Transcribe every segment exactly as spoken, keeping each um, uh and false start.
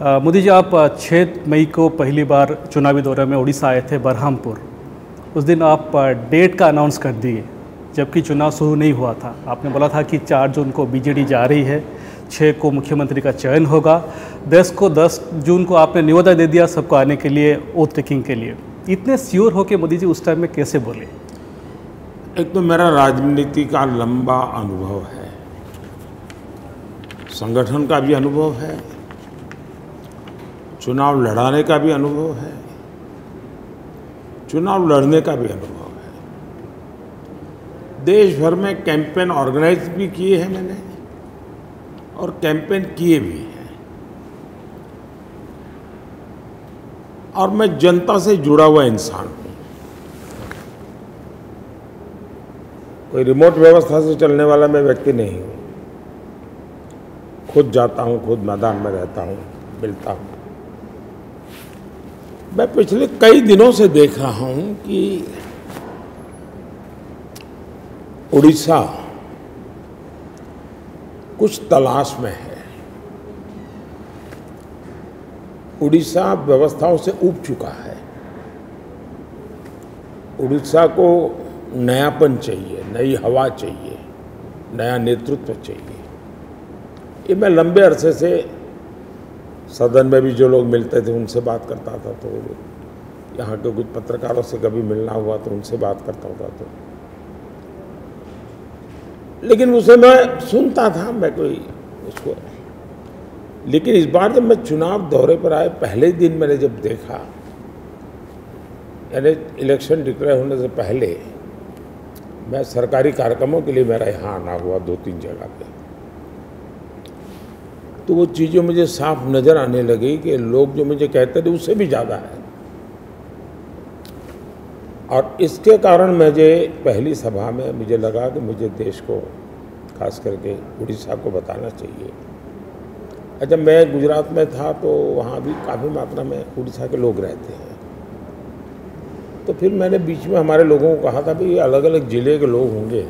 मोदी जी, आप छह मई को पहली बार चुनावी दौरे में उड़ीसा आए थे, बरहमपुर। उस दिन आप डेट का अनाउंस कर दिए, जबकि चुनाव शुरू नहीं हुआ था। आपने बोला था कि चार जून को बीजेडी जा रही है, छह को मुख्यमंत्री का चयन होगा, दस को दस जून को आपने निवेदन दे दिया सबको आने के लिए ओथ टेकिंग के लिए। इतने श्योर होकर मोदी जी उस टाइम में कैसे बोले? एक तो मेरा राजनीति का लंबा अनुभव है, संगठन का भी अनुभव है, चुनाव लड़ाने का भी अनुभव है, चुनाव लड़ने का भी अनुभव है। देश भर में कैंपेन ऑर्गेनाइज भी किए हैं मैंने और कैंपेन किए भी हैं, और मैं जनता से जुड़ा हुआ इंसान हूँ। कोई रिमोट व्यवस्था से चलने वाला मैं व्यक्ति नहीं हूँ। खुद जाता हूँ, खुद मैदान में रहता हूँ, मिलता हूँ। मैं पिछले कई दिनों से देख रहा हूं कि उड़ीसा कुछ तलाश में है। उड़ीसा व्यवस्थाओं से ऊब चुका है। उड़ीसा को नयापन चाहिए, नई हवा चाहिए, नया नेतृत्व चाहिए। ये मैं लंबे अरसे से सदन में भी जो लोग मिलते थे उनसे बात करता था, तो यहाँ के कुछ पत्रकारों से कभी मिलना हुआ तो उनसे बात करता होता तो, लेकिन उसे मैं सुनता था, मैं कोई उसको। लेकिन इस बार जब मैं चुनाव दौरे पर आए पहले दिन मैंने जब देखा, यानी इलेक्शन डिक्लेयर होने से पहले, मैं सरकारी कार्यक्रमों के लिए मेरा यहाँ आना हुआ दो तीन जगह पर, तो वो चीज़ें मुझे साफ नज़र आने लगी कि लोग जो मुझे कहते थे उससे भी ज़्यादा है। और इसके कारण मुझे पहली सभा में मुझे लगा कि मुझे देश को, खास करके उड़ीसा को बताना चाहिए। अच्छा, मैं गुजरात में था तो वहाँ भी काफ़ी मात्रा में उड़ीसा के लोग रहते हैं, तो फिर मैंने बीच में हमारे लोगों को कहा था, भाई अलग अलग ज़िले के लोग होंगे,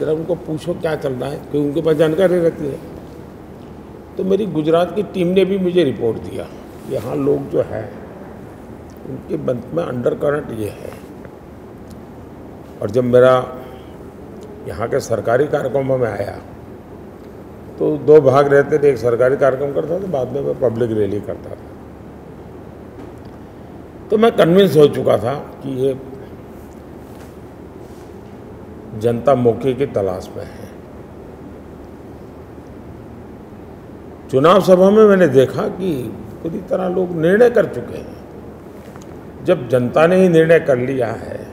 जरा उनको पूछो क्या चलना है, क्योंकि उनके पास जानकारी रहती है। तो मेरी गुजरात की टीम ने भी मुझे रिपोर्ट दिया, यहाँ लोग जो हैं उनके मन में अंडर करंट ये है। और जब मेरा यहाँ के सरकारी कार्यक्रमों में आया तो दो भाग रहते थे, एक सरकारी कार्यक्रम करता था, बाद में मैं पब्लिक रैली करता था। तो मैं कन्विंस हो चुका था कि ये जनता मौके की तलाश में है। चुनाव सभा में मैंने देखा कि पूरी तरह लोग निर्णय कर चुके हैं। जब जनता ने ही निर्णय कर लिया है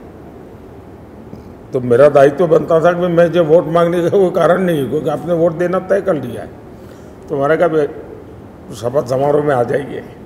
तो मेरा दायित्व तो बनता था कि मैं जब वोट मांगने का कोई कारण नहीं है, क्योंकि आपने वोट देना तय कर लिया है, तो हमारा का शपथ समारोह में आ जाइए।